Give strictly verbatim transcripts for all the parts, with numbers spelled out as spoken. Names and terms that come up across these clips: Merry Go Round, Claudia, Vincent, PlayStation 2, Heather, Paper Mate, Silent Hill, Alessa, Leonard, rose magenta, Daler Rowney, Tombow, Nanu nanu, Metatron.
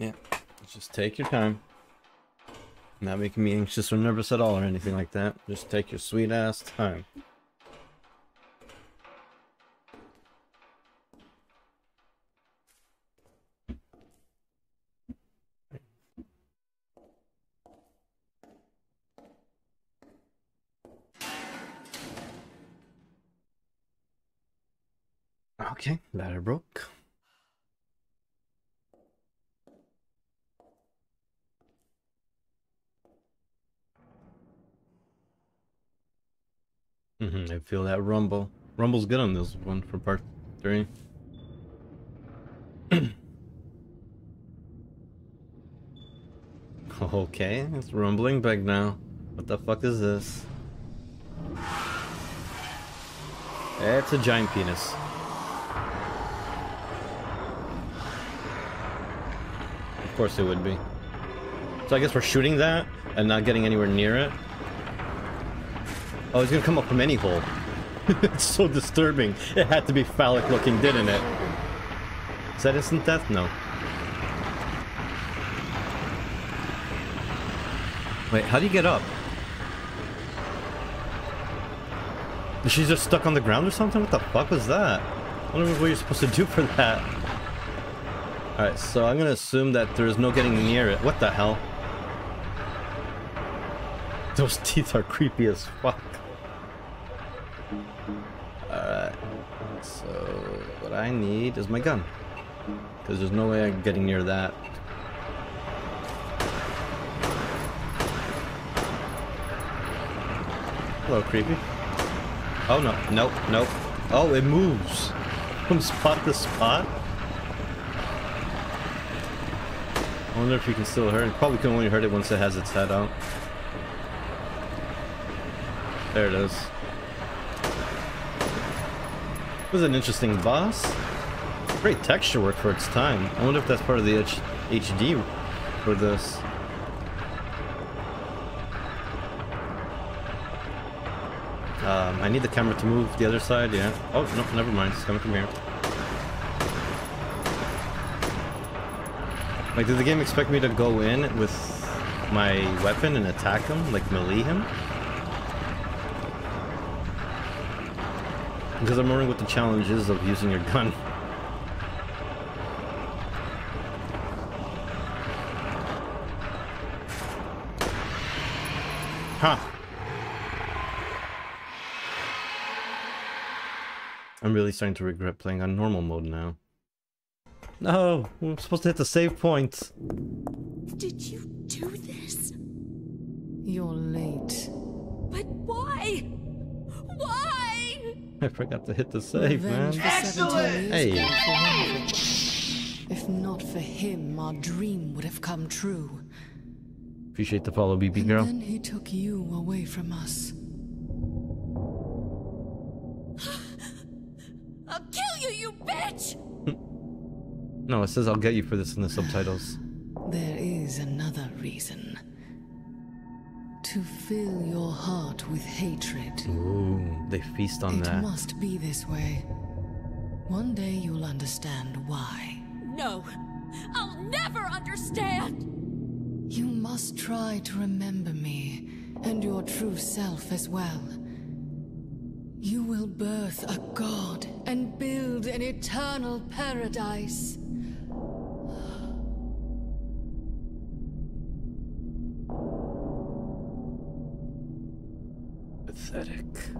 Yeah, just take your time. Not making me anxious or nervous at all or anything like that. Just take your sweet ass time. Okay, ladder broke. Mm-hmm, I feel that rumble. Rumble's good on this one for part three. Okay, it's rumbling back now. What the fuck is this? It's a giant penis. Of course it would be. So I guess we're shooting that and not getting anywhere near it. Oh, it's gonna come up from any hole. It's so disturbing. It had to be phallic looking, didn't it? Is that instant death? No. Wait, how do you get up? Is she just stuck on the ground or something? What the fuck was that? I don't know what you're supposed to do for that. Alright, so I'm gonna assume that there's no getting near it. What the hell? Those teeth are creepy as fuck. Alright, so what I need is my gun. Because there's no way I'm getting near that. Hello, creepy. Oh no, nope, nope. Oh, it moves from spot to spot. I wonder if you can still hurt it. Probably can only hurt it once it has its head out. There it is. It was an interesting boss. Great texture work for its time. I wonder if that's part of the H D for this. Um, I need the camera to move the other side, yeah. Oh, no, never mind. It's coming from here. Like, did the game expect me to go in with my weapon and attack him? Like, melee him? Because I'm wondering what the challenge is of using your gun. Huh. I'm really starting to regret playing on normal mode now. No! I'm supposed to hit the save point! Did you do this? You're late. But why? Why? I forgot to hit the save, man. Excellent! Hey. If not for him, our dream would have come true. Appreciate the follow, B B girl. And then he took you away from us. I'll kill you, you bitch! No, it says I'll get you for this in the subtitles. There is another reason. To fill your heart with hatred. Ooh, they feast on that. It must be this way. One day you'll understand why. No, I'll never understand! You must try to remember me, and your true self as well. You will birth a god and build an eternal paradise. Pathetic.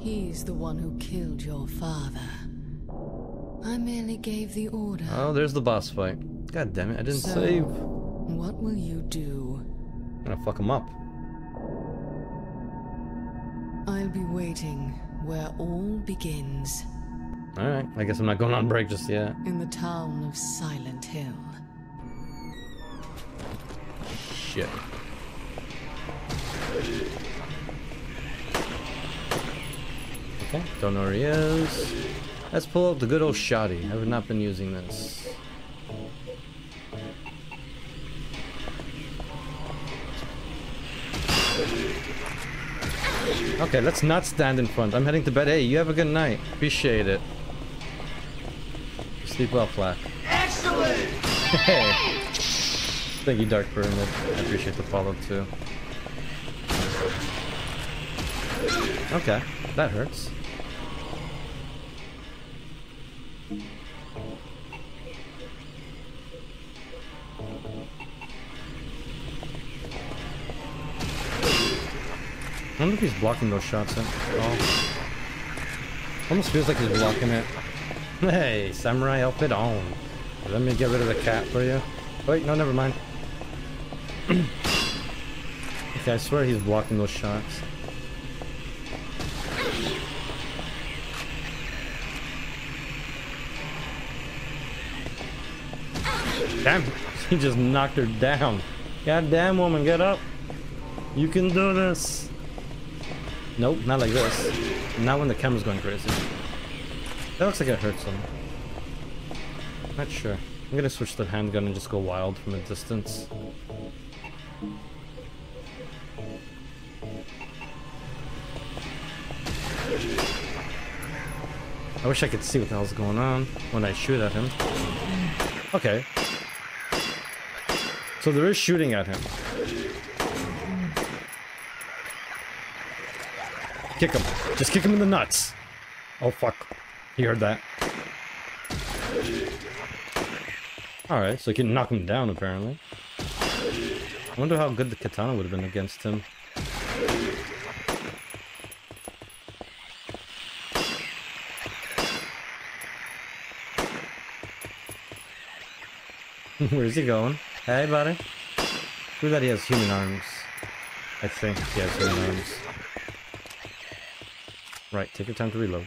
He's the one who killed your father. I merely gave the order. Oh, there's the boss fight. God damn it, I didn't so, save. What will you do? I'm gonna fuck him up. I'll be waiting where all begins. Alright, I guess I'm not going on break just yet. In the town of Silent Hill. Shit. Okay, don't know where he is. Let's pull up the good old shoddy. I have not been using this. Okay, let's not stand in front. I'm heading to bed. Hey, you have a good night. Appreciate it. Sleep well, Flack. Excellent! Hey! Thank you, Dark Pyramid. I appreciate the follow too. Okay, that hurts. I wonder if he's blocking those shots at all. Almost feels like he's blocking it. Hey, samurai outfit on. Let me get rid of the cat for you. Wait, no, never mind. Okay, I swear he's blocking those shots. Damn, he just knocked her down. Goddamn woman, get up. You can do this. Nope, not like this. Not when the camera's going crazy. That looks like it hurts him. Not sure. I'm gonna switch to the handgun and just go wild from a distance. I wish I could see what the hell's going on when I shoot at him. Okay. So there is shooting at him. Kick him. Just kick him in the nuts. Oh fuck. He heard that. Alright, so he can knock him down apparently. I wonder how good the katana would have been against him. Where's he going? Hey buddy. True that he has human arms. I think he has human arms. Right, take your time to reload.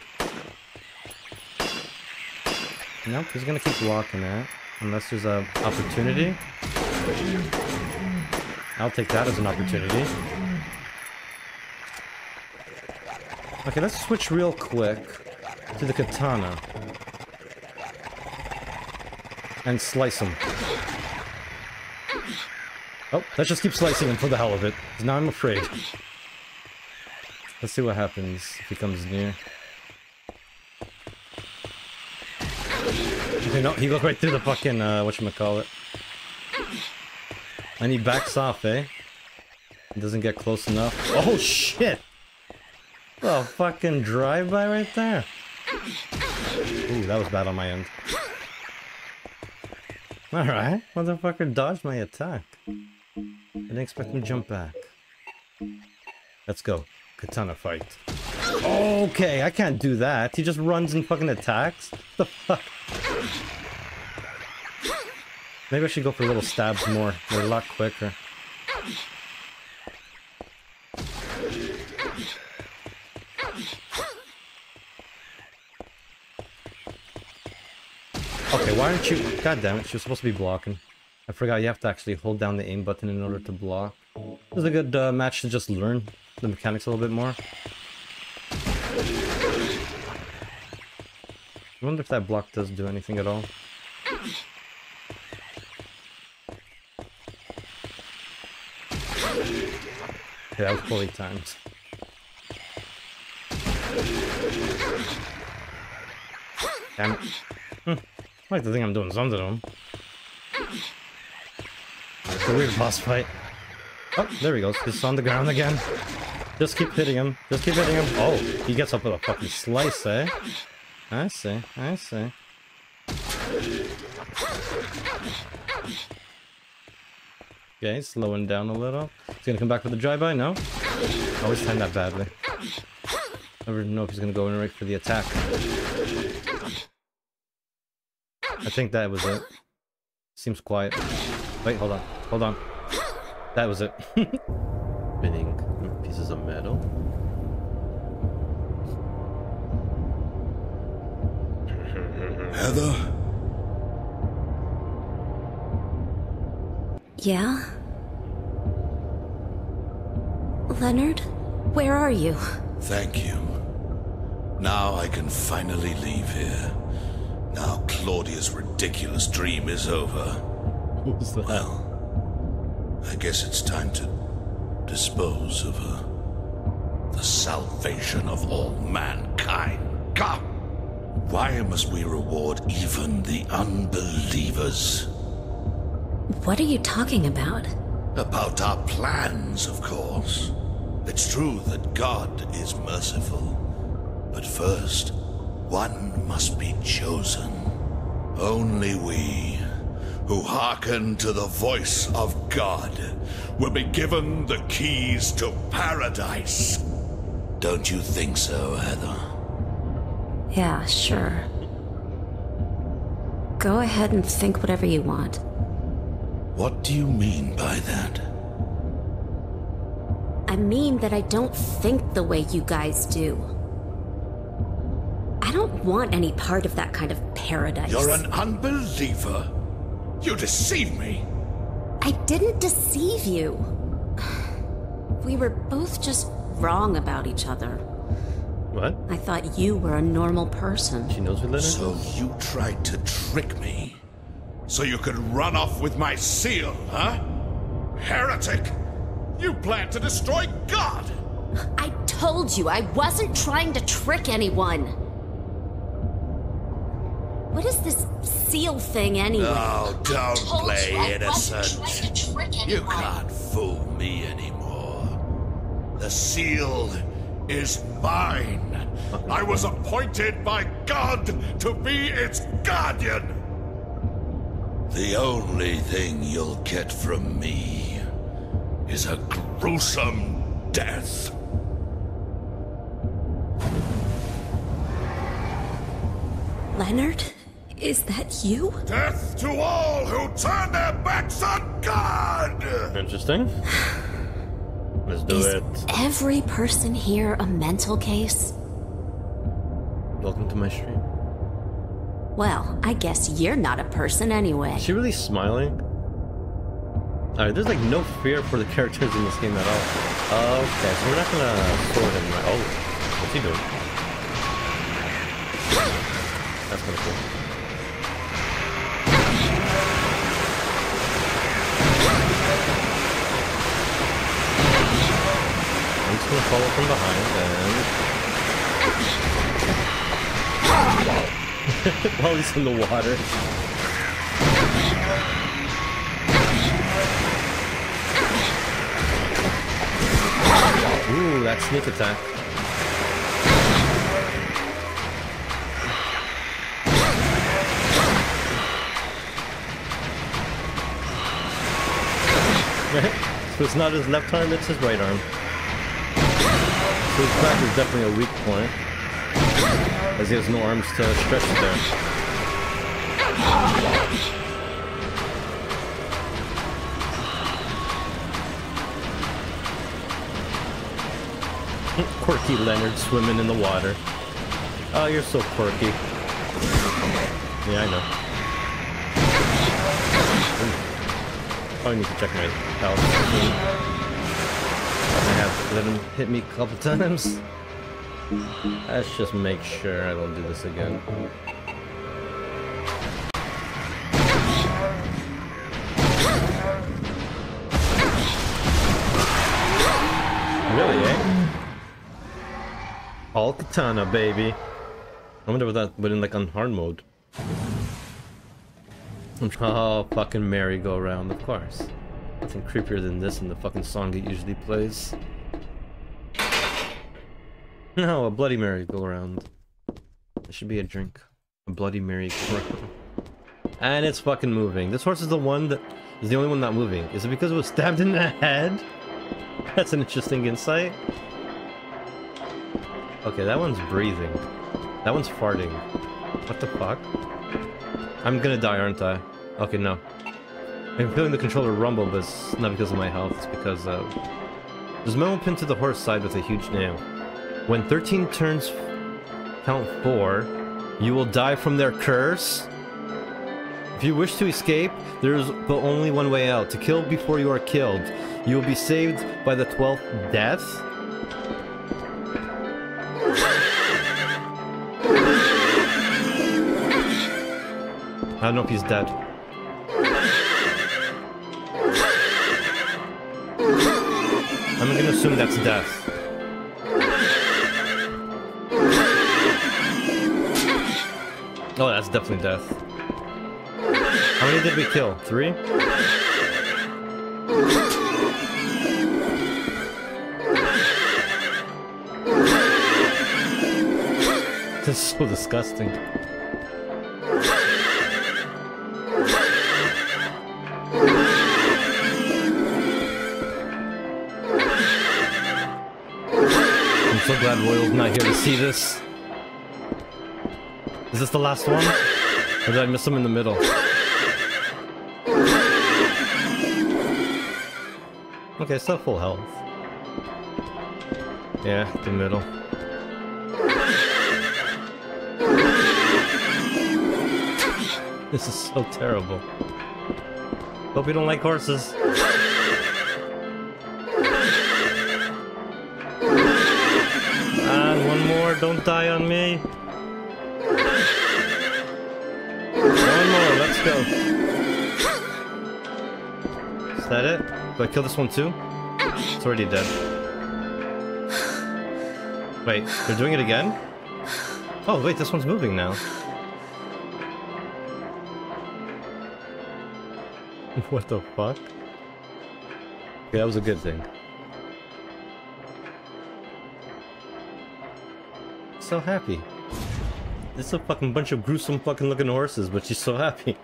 Nope, he's gonna keep blocking that. Unless there's an opportunity. I'll take that as an opportunity. Okay, let's switch real quick to the katana. And slice him. Oh, let's just keep slicing him for the hell of it. Because now I'm afraid. Let's see what happens if he comes near. Okay, no, he goes right through the fucking, uh, whatchamacallit. And he backs off, eh? He doesn't get close enough. Oh shit! Oh, fucking drive-by right there. Ooh, that was bad on my end. Alright, motherfucker dodged my attack. I didn't expect him to jump back. Let's go. Katana fight. Okay, I can't do that. He just runs and fucking attacks. The fuck? Maybe I should go for little stabs more. They're a lot quicker. Okay, why aren't you... God damn it, you're supposed to be blocking. I forgot you have to actually hold down the aim button in order to block. This is a good uh, match to just learn the mechanics a little bit more. I wonder if that block does do anything at all. Okay, that was poorly timed. Damn it. Hm. I like to think I'm doing something to him. It's a weird boss fight. Oh, there he goes. He's on the ground again. Just keep hitting him. Just keep hitting him. Oh, he gets up with a fucking slice, eh? I see. I see. Okay, slowing down a little. He's gonna come back with a drive-by, no? I always time that badly. Never know if he's gonna go in right for the attack. I think that was it. Seems quiet. Wait, hold on. Hold on. That was it. Spinning pieces of metal. Heather? Yeah? Leonard, where are you? Thank you. Now I can finally leave here. Now Claudia's ridiculous dream is over. What was that? Well, I guess it's time to dispose of her. The salvation of all mankind. God! Why must we reward even the unbelievers? What are you talking about? About our plans, of course. It's true that God is merciful. But first, one must be chosen. Only we, who hearken to the voice of God, will be given the keys to paradise. Don't you think so, Heather? Yeah, sure. Go ahead and think whatever you want. What do you mean by that? I mean that I don't think the way you guys do. I don't want any part of that kind of paradise. You're an unbeliever. You deceive me. I didn't deceive you. We were both just wrong about each other. What? I thought you were a normal person. She knows what Leonard is. So you tried to trick me. So you could run off with my seal, huh? Heretic! You plan to destroy God! I told you I wasn't trying to trick anyone! What is this seal thing anyway? Oh, don't play innocent. You can't fool me anymore. The seal is mine. I was appointed by God to be its guardian. The only thing you'll get from me is a gruesome death. Leonard, is that you? Death to all who turn their backs on God! Interesting. Let's do is it. Every person here a mental case? Welcome to my stream. Well, I guess you're not a person anyway. Is she really smiling? Alright, there's like no fear for the characters in this game at all. Okay, so we're not gonna throw it in my. Oh, what's he doing? That's kinda cool. I'm just gonna follow from behind and. Wow. While he's in the water. Ooh, that sneak attack. So it's not his left arm, it's his right arm. So his back is definitely a weak point. As he has no arms to stretch it there. Quirky Leonard swimming in the water. Oh, you're so quirky. Yeah, I know. Probably need to check my health. I have let him hit me a couple times. Let's just make sure I don't do this again. Really, eh? All katana, baby. I wonder what that would in like on hard mode. Oh, fucking merry go round, of course. Nothing creepier than this in the fucking song it usually plays. No, a Bloody Mary go around. There should be a drink. A Bloody Mary go around. And it's fucking moving. This horse is the one that is the only one not moving. Is it because it was stabbed in the head? That's an interesting insight. Okay, that one's breathing. That one's farting. What the fuck? I'm gonna die, aren't I? Okay, no. I'm feeling the controller rumble, but it's not because of my health. It's because uh, there's a metal pin to the horse side with a huge nail. When thirteen turns count four, you will die from their curse. If you wish to escape, there is but only one way out. To kill before you are killed. You will be saved by the twelfth death. I don't know if he's dead. I'm gonna assume that's death. Oh, that's definitely death. How many did we kill? Three? This is so disgusting. I'm so glad Royal's not here to see this. Is this the last one? Or did I miss him in the middle? Okay, still full health. Yeah, the middle. This is so terrible. Hope you don't like horses. And one more, don't die on me. One more, let's go. Is that it? Do I kill this one too? It's already dead. Wait, they're doing it again? Oh wait, this one's moving now. What the fuck? Okay, that was a good thing. So happy. It's a fucking bunch of gruesome fucking looking horses, but she's so happy.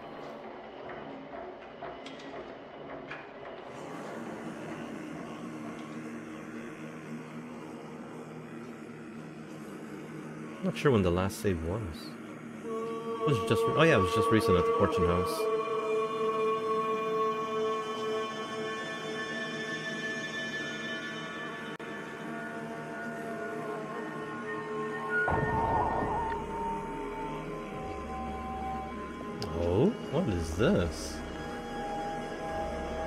I'm not sure when the last save was. It was just oh yeah, it was just recent at the Fortune House. This?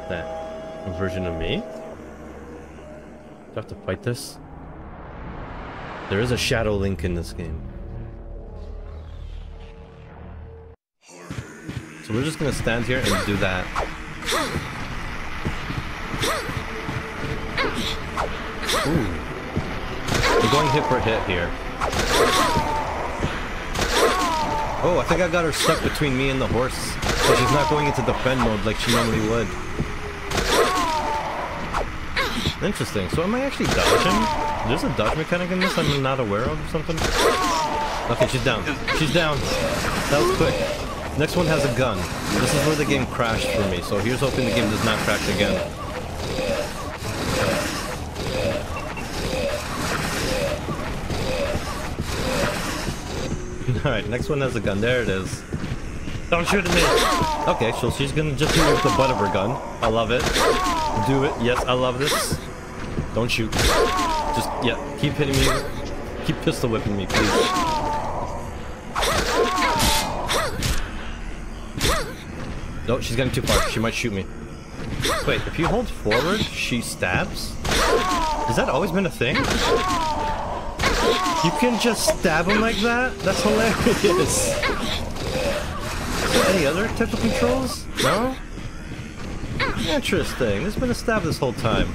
That a version of me? Do I have to fight this? There is a Shadow Link in this game. So we're just gonna stand here and do that. Ooh. We're going hit for hit here. Oh, I think I got her stuck between me and the horse. But she's not going into defend mode like she normally would. Interesting. So am I actually dodging? There's a dodge mechanic in this I'm not aware of or something? Okay, she's down. She's down. That was quick. Next one has a gun. This is where the game crashed for me, so here's hoping the game does not crash again. Alright, next one has a gun. There it is. Don't shoot at me! Okay, so she's gonna just do it with the butt of her gun. I love it. Do it. Yes, I love this. Don't shoot. Just, yeah, keep hitting me. Keep pistol whipping me, please. No, she's getting too far. She might shoot me. Wait, if you hold forward, she stabs? Has that always been a thing? You can just stab him like that? That's hilarious. Any other type of controls? No? Interesting. There's been a stab this whole time.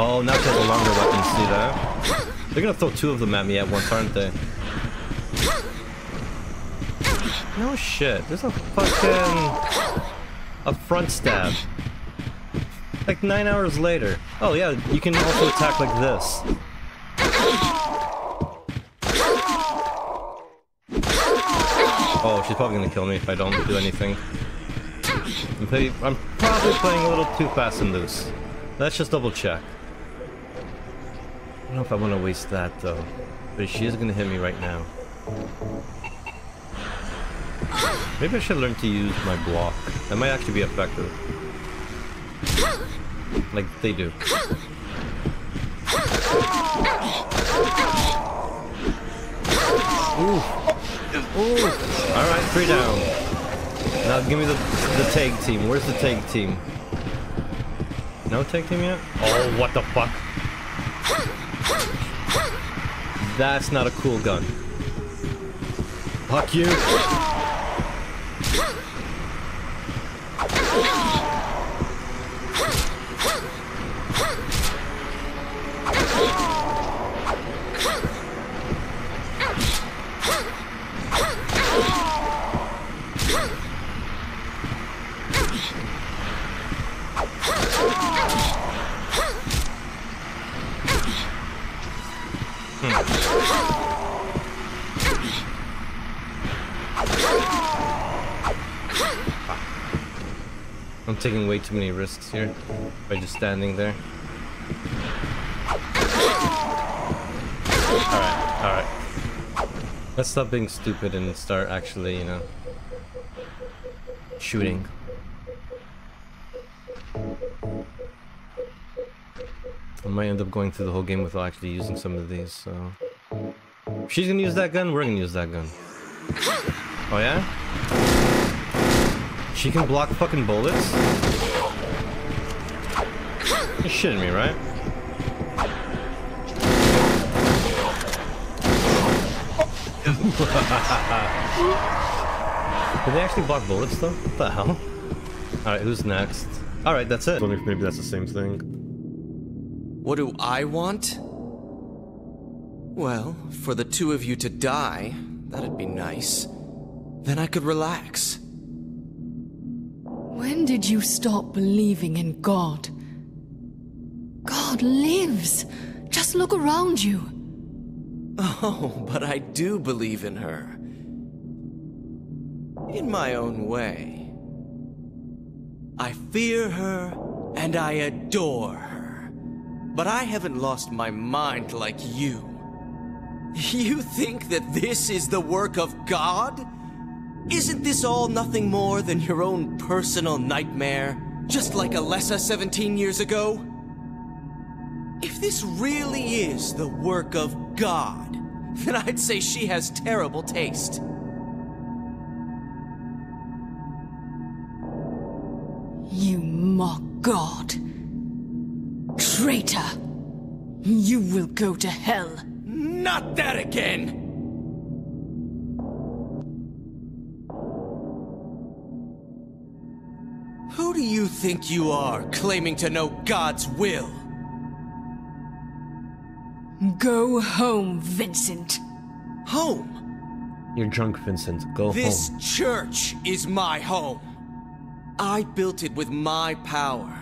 Oh, now she has a longer weapon. See that? They're gonna throw two of them at me at once, aren't they? No shit. There's a fucking... a front stab. Like nine hours later. Oh yeah, you can also attack like this. Oh, she's probably gonna kill me if I don't do anything. I'm, play I'm probably playing a little too fast and loose. Let's just double check. I don't know if I want to waste that though. But she is gonna hit me right now. Maybe I should learn to use my block. That might actually be effective. Like they do. Ooh. Ooh. Alright, three down. Now give me the, the tag team. Where's the tag team? No tag team yet? Oh, what the fuck? That's not a cool gun. Fuck you. I'm taking way too many risks here by just standing there. Alright, alright. Let's stop being stupid and start actually, you know, shooting. I might end up going through the whole game without actually using some of these, so... If she's gonna use that gun, we're gonna use that gun. Oh yeah? She can block fucking bullets? You're shitting me, right? Did they actually block bullets though? What the hell? Alright, who's next? Alright, that's it. I wonder if maybe that's the same thing. What do I want? Well, for the two of you to die, that'd be nice. Then I could relax. When did you stop believing in God? God lives! Just look around you! Oh, but I do believe in her. In my own way. I fear her, and I adore her. But I haven't lost my mind like you. You think that this is the work of God? Isn't this all nothing more than your own personal nightmare? Just like Alessa seventeen years ago? If this really is the work of God, then I'd say she has terrible taste. You mock God. Traitor! You will go to hell. Not that again! Who do you think you are, claiming to know God's will? Go home, Vincent. Home? You're drunk, Vincent. Go this home. This church is my home. I built it with my power.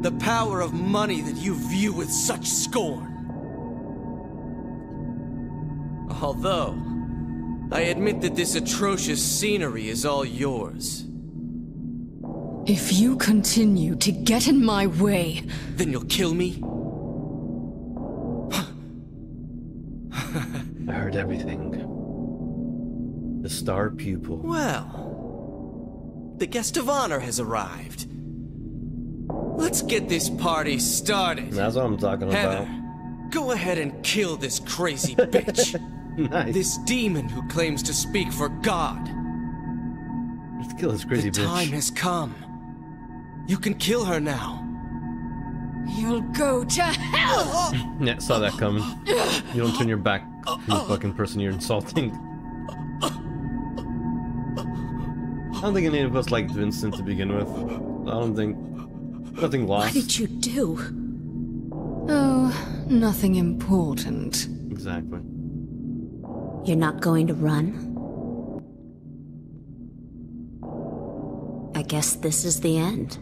The power of money that you view with such scorn. Although, I admit that this atrocious scenery is all yours. If you continue to get in my way... Then you'll kill me? I heard everything. The star pupil. Well, the guest of honor has arrived. Let's get this party started. That's what I'm talking Heather, about. Go ahead and kill this crazy bitch. Nice. This demon who claims to speak for God. Let's kill this crazy the bitch. The time has come. You can kill her now. You'll go to hell! Yeah, saw that coming. You don't turn your back to the fucking person you're insulting. I don't think any of us liked Vincent to begin with. I don't think... Nothing lost. What did you do? Oh, nothing important. Exactly. You're not going to run? I guess this is the end.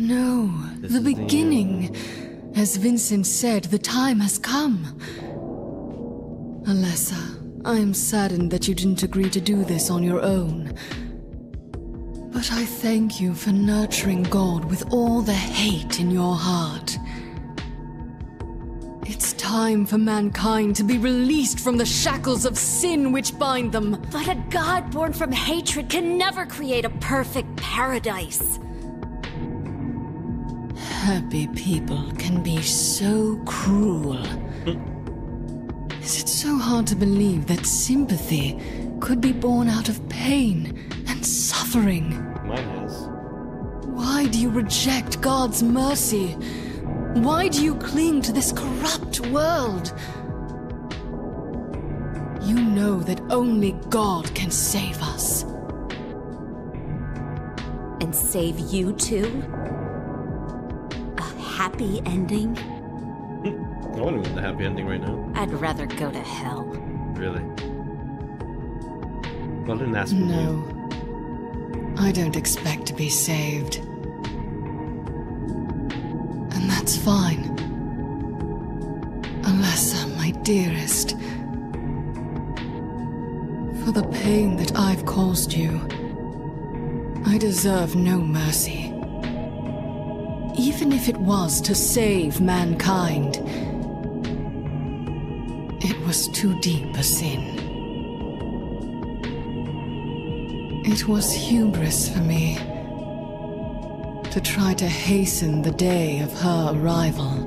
No, this the beginning. The As Vincent said, the time has come. Alessa, I am saddened that you didn't agree to do this on your own. But I thank you for nurturing God with all the hate in your heart. It's time for mankind to be released from the shackles of sin which bind them. But a God born from hatred can never create a perfect paradise. Happy people can be so cruel. Is it so hard to believe that sympathy could be born out of pain and suffering? Mine is. Why do you reject God's mercy? Why do you cling to this corrupt world? You know that only God can save us. And save you too? Happy ending? I wouldn't want the happy ending right now. I'd rather go to hell. Really? Well, I didn't ask me. No. I don't expect to be saved. And that's fine. Alessa, my dearest. For the pain that I've caused you, I deserve no mercy. even if it was to save mankind, it was too deep a sin. It was hubris for me to try to hasten the day of her arrival.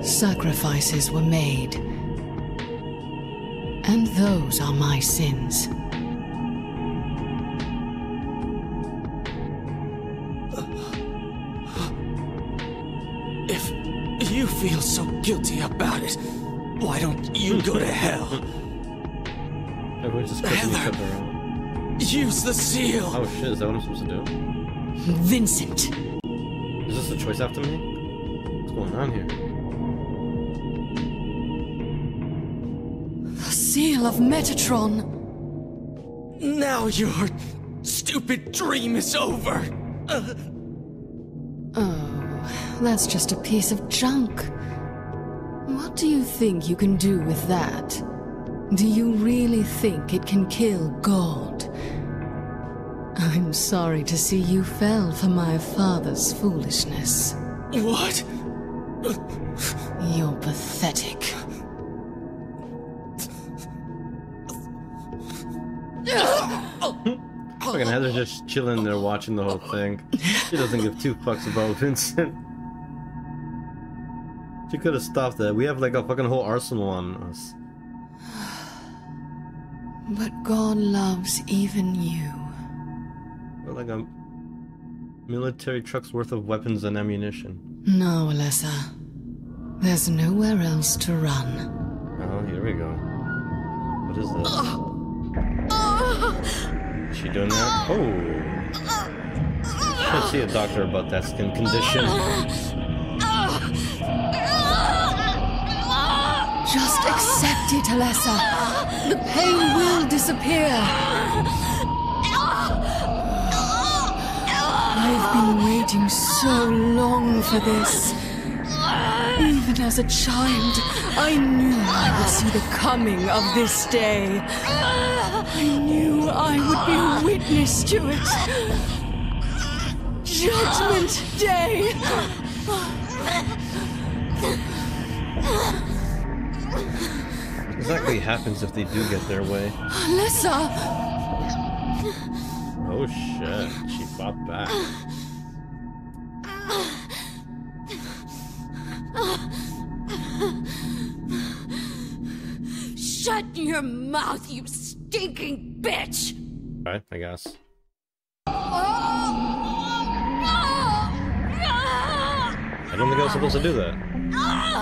Sacrifices were made, and those are my sins. If you feel so guilty about it, why don't you go to hell? Heather, use the seal! Oh shit, is that what I'm supposed to do? Vincent! Is this the choice after me? What's going on here? Seal of Metatron. Now your stupid dream is over. Uh. Oh, that's just a piece of junk. What do you think you can do with that? Do you really think it can kill God? I'm sorry to see you fell for my father's foolishness. What? You're pathetic. Fucking Heather's just chilling there watching the whole thing. She doesn't give two fucks about Vincent. She could have stopped that. We have like a fucking whole arsenal on us. But God loves even you. We're like a military truck's worth of weapons and ammunition. No, Alessa. There's nowhere else to run. Oh, here we go. What is this? Uh. Is she doing that? Oh! I should see a doctor about that skin condition. Just accept it, Alessa. The pain will disappear. I've been waiting so long for this. Even as a child, I knew I would see the coming of this day. I knew I would be a witness to it. Judgment Day! What exactly happens if they do get their way? Alessa! Oh shit, she fought back. Shut your mouth, you stinking bitch! Alright, I guess. I don't think I was supposed to do that. Alessa.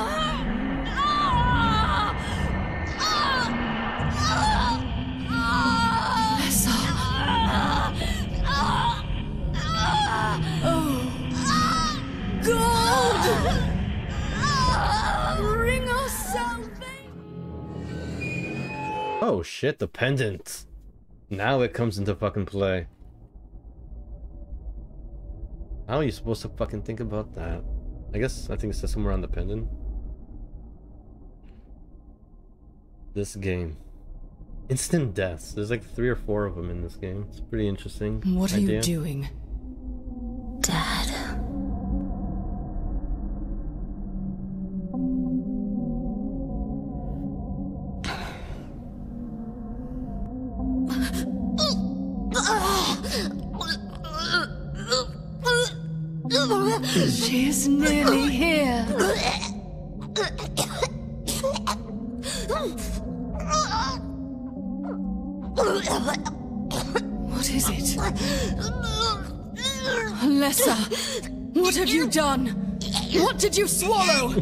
Oh, God! Bring us salvation! Oh shit, the pendant! Now it comes into fucking play. How are you supposed to fucking think about that? I guess I think it says somewhere on the pendant. This game. Instant deaths. There's like three or four of them in this game. It's pretty interesting. What are idea. you doing? Dad. She's nearly here. What is it? Alessa, what have you done? What did you swallow?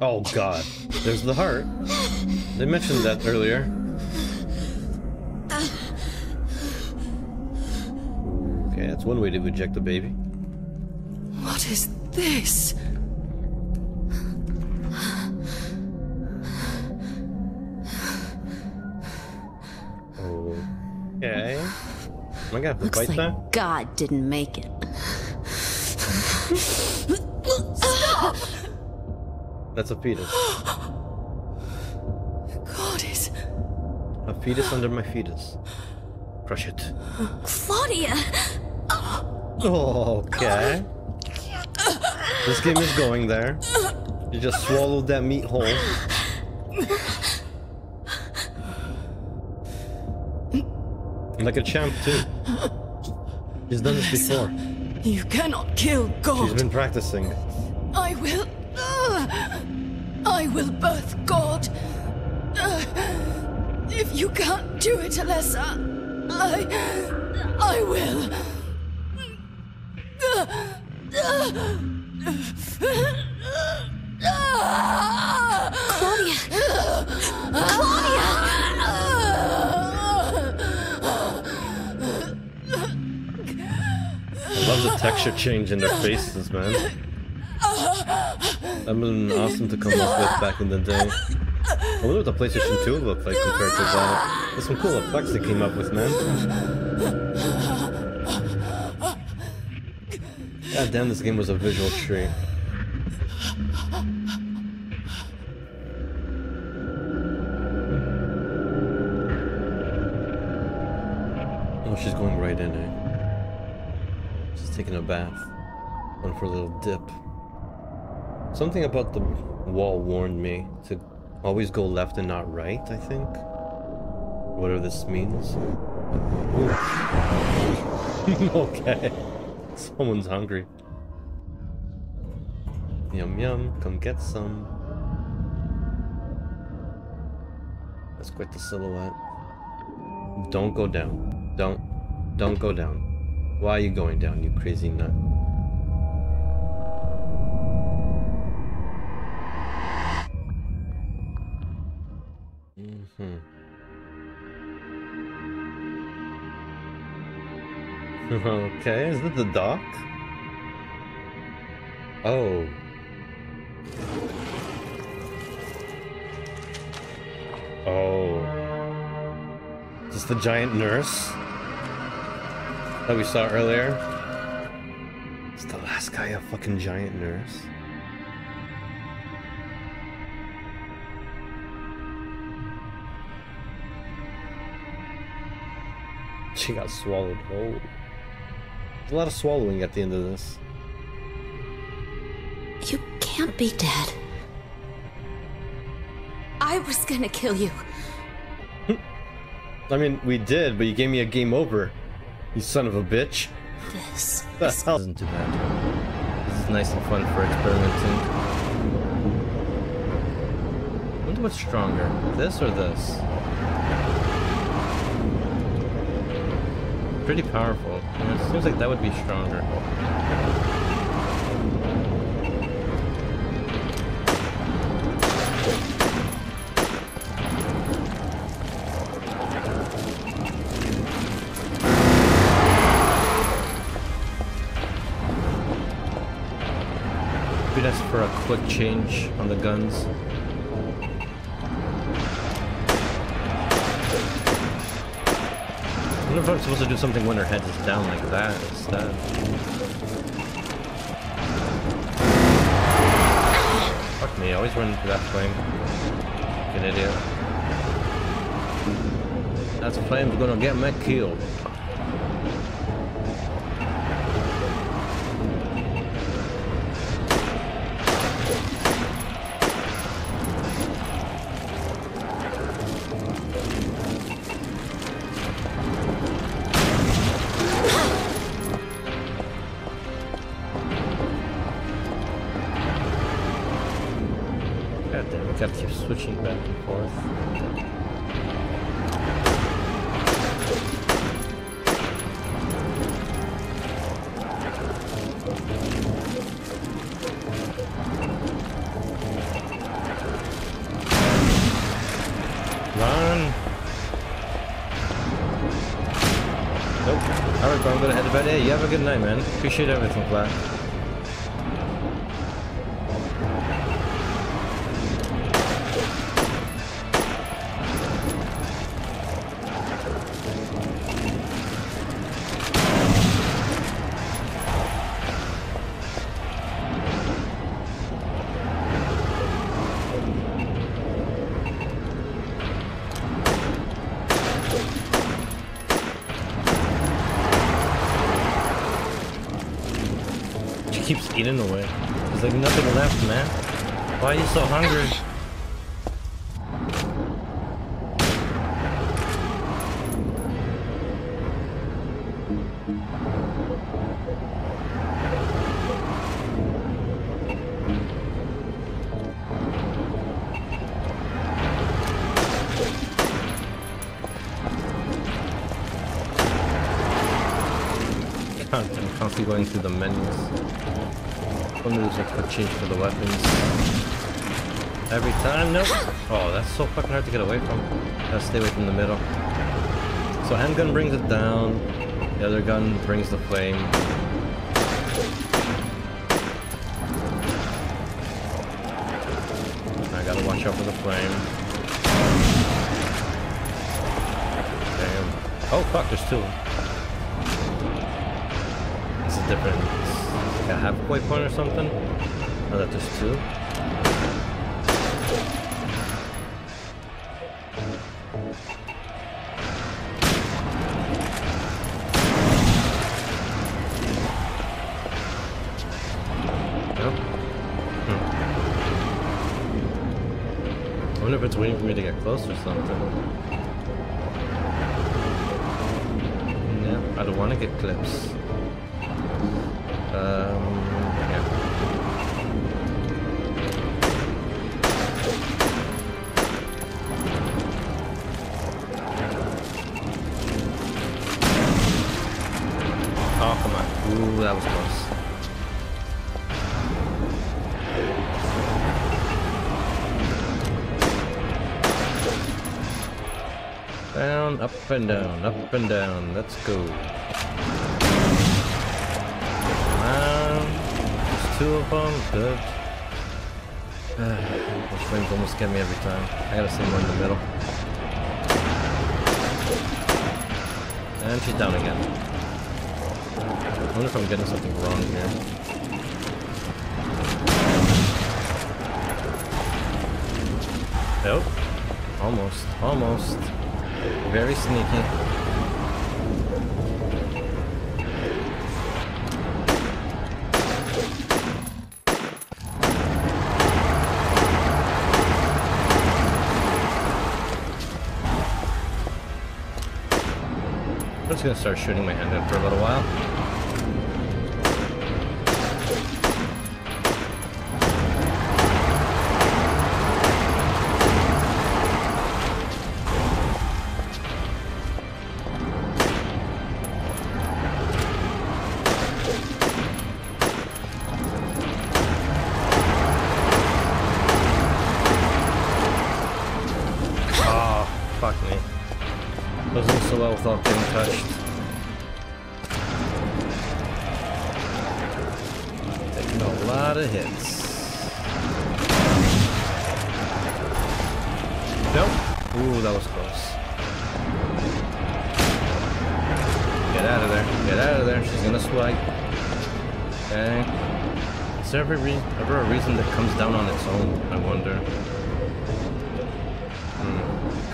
Oh God, there's the heart. They mentioned that earlier. That's one way to eject the baby. What is this? Okay. Am I gonna have to bite that? Looks like God didn't make it. Stop! That's a fetus. God is... A fetus under my fetus. Crush it. Claudia! Okay. This game is going there. You just swallowed that meat whole. Like a champ, too. She's done this before. You cannot kill God. She's been practicing. I will... Uh, I will birth God. Uh, if you can't do it, Alessa, I... I will. Uh, Claudia! Claudia! I love the texture change in their faces, man. That was awesome to come up with back in the day. I wonder what the PlayStation two looked like compared to that. There's some cool effects they came up with, man. God damn, this game was a visual treat. Oh, she's going right in it. Taking a bath, went for a little dip. Something about the wall warned me to always go left and not right, I think. Whatever this means. Okay. Someone's hungry. Yum yum, come get some. That's quite the silhouette. Don't go down. Don't, don't go down. Why are you going down, you crazy nut? Mm-hmm. Okay, is that the dock? Oh. Oh. Is this the giant nurse that we saw earlier? Is the last guy a fucking giant nurse? She got swallowed whole. There's a lot of swallowing at the end of this. You can't be dead. I was gonna kill you. I mean, we did, but you gave me a game over. You son of a bitch. This isn't too bad. This is nice and fun for experimenting. I wonder what's stronger, this or this? Pretty powerful. I mean, it seems like that would be stronger. For a quick change on the guns. I wonder if I'm supposed to do something when her head is down like that instead. Fuck me, I always run into that flame. Fucking idiot. That's a flame that's gonna get me killed. Switching back and forth. Run! Nope. Alright, bro, I'm gonna head to bed. Hey, you have a good night, man. Appreciate everything, Vlad. eat anyway. There's like nothing left, man. Why are you so hungry? Going through the menus. Only there's a quick change for the weapons. Every time, nope. Oh, that's so fucking hard to get away from. Gotta stay away from the middle. So handgun brings it down. The other gun brings the flame. I gotta watch out for the flame. Damn. Oh fuck, there's two. Different, like a halfway point or something. Oh, that there's two. Nope. Hmm. I wonder if it's waiting for me to get close or something. No, I don't want to get clips. Up and down, up and down, let's go. Um, there's two of them, good. Uh, those flames almost get me every time. I gotta stay more in the middle. And she's down again. I wonder if I'm getting something wrong here. Nope. Almost, almost. Very sneaky. I'm just gonna start shooting my hand in for a little while.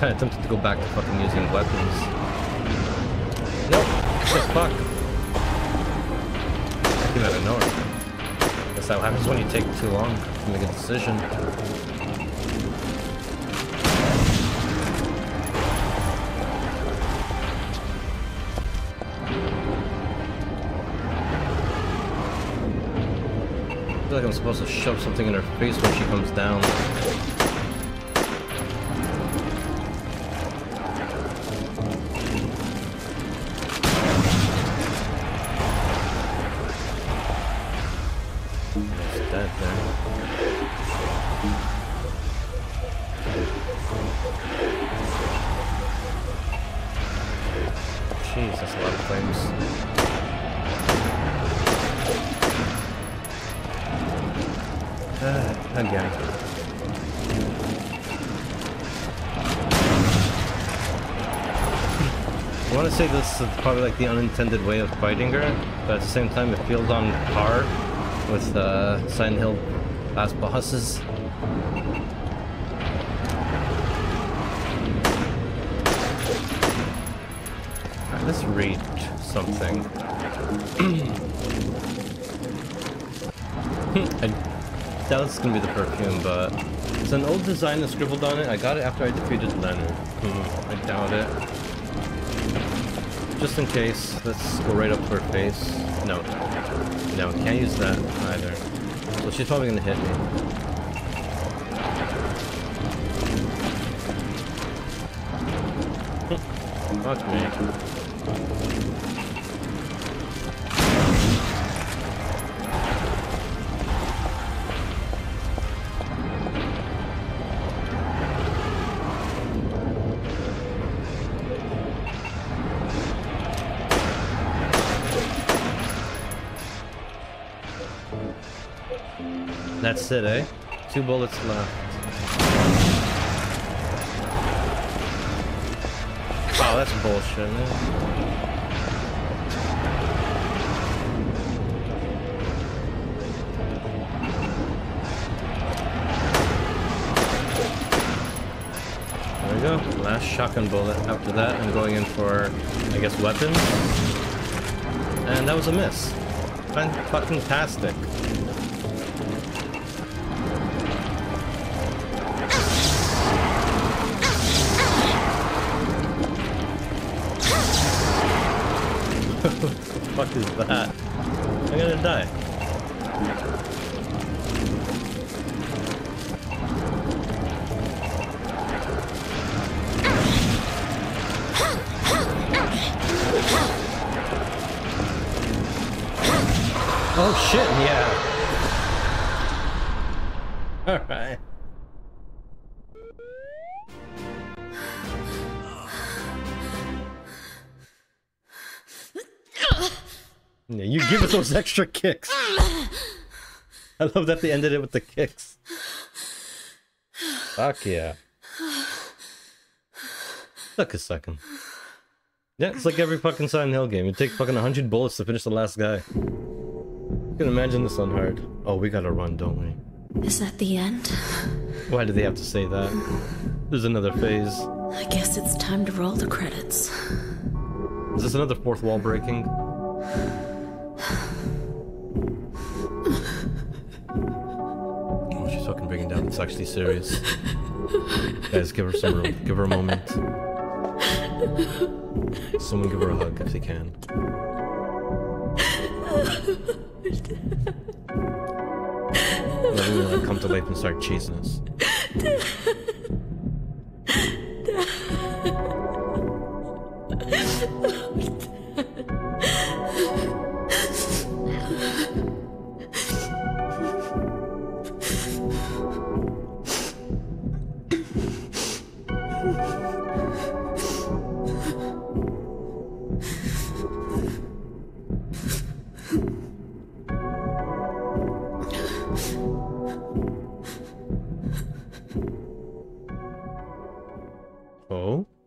Kind of tempted to go back to fucking using weapons. Nope. What the fuck? I came out of nowhere. That's how it happens when you take too long to make a decision. I feel like I'm supposed to shove something in her face when she comes down. This is probably like the unintended way of fighting her, but at the same time it feels on par with uh, Silent Hill last bosses. Alright, let's read something. I doubt it's gonna be the perfume, but it's an old design that's scribbled on it. I got it after I defeated Leonard. Hmm, I doubt it. Just in case, let's go right up to her face. No, no, can't use that either. So she's probably gonna hit me. Fuck me. That's it, eh? Two bullets left. Wow, that's bullshit, man. There we go. Last shotgun bullet. After that, I'm going in for, I guess, weapons. And that was a miss. Fucking-tastic. What the fuck is that? I'm gonna die. Oh shit, yeah. Alright. You give it those extra kicks. I love that they ended it with the kicks. Fuck yeah. Took a second. Yeah, it's like every fucking Silent Hill game. You take fucking one hundred bullets to finish the last guy. You can imagine this on hard. Oh, we gotta run, don't we? Is that the end? Why did they have to say that? There's another phase. I guess it's time to roll the credits. Is this another fourth wall breaking? Oh, she's fucking bringing down. It's actually serious. Guys, give her some room. Give her a moment. Someone give her a hug if they can. Let me like, come to life and start chasing us. Oh?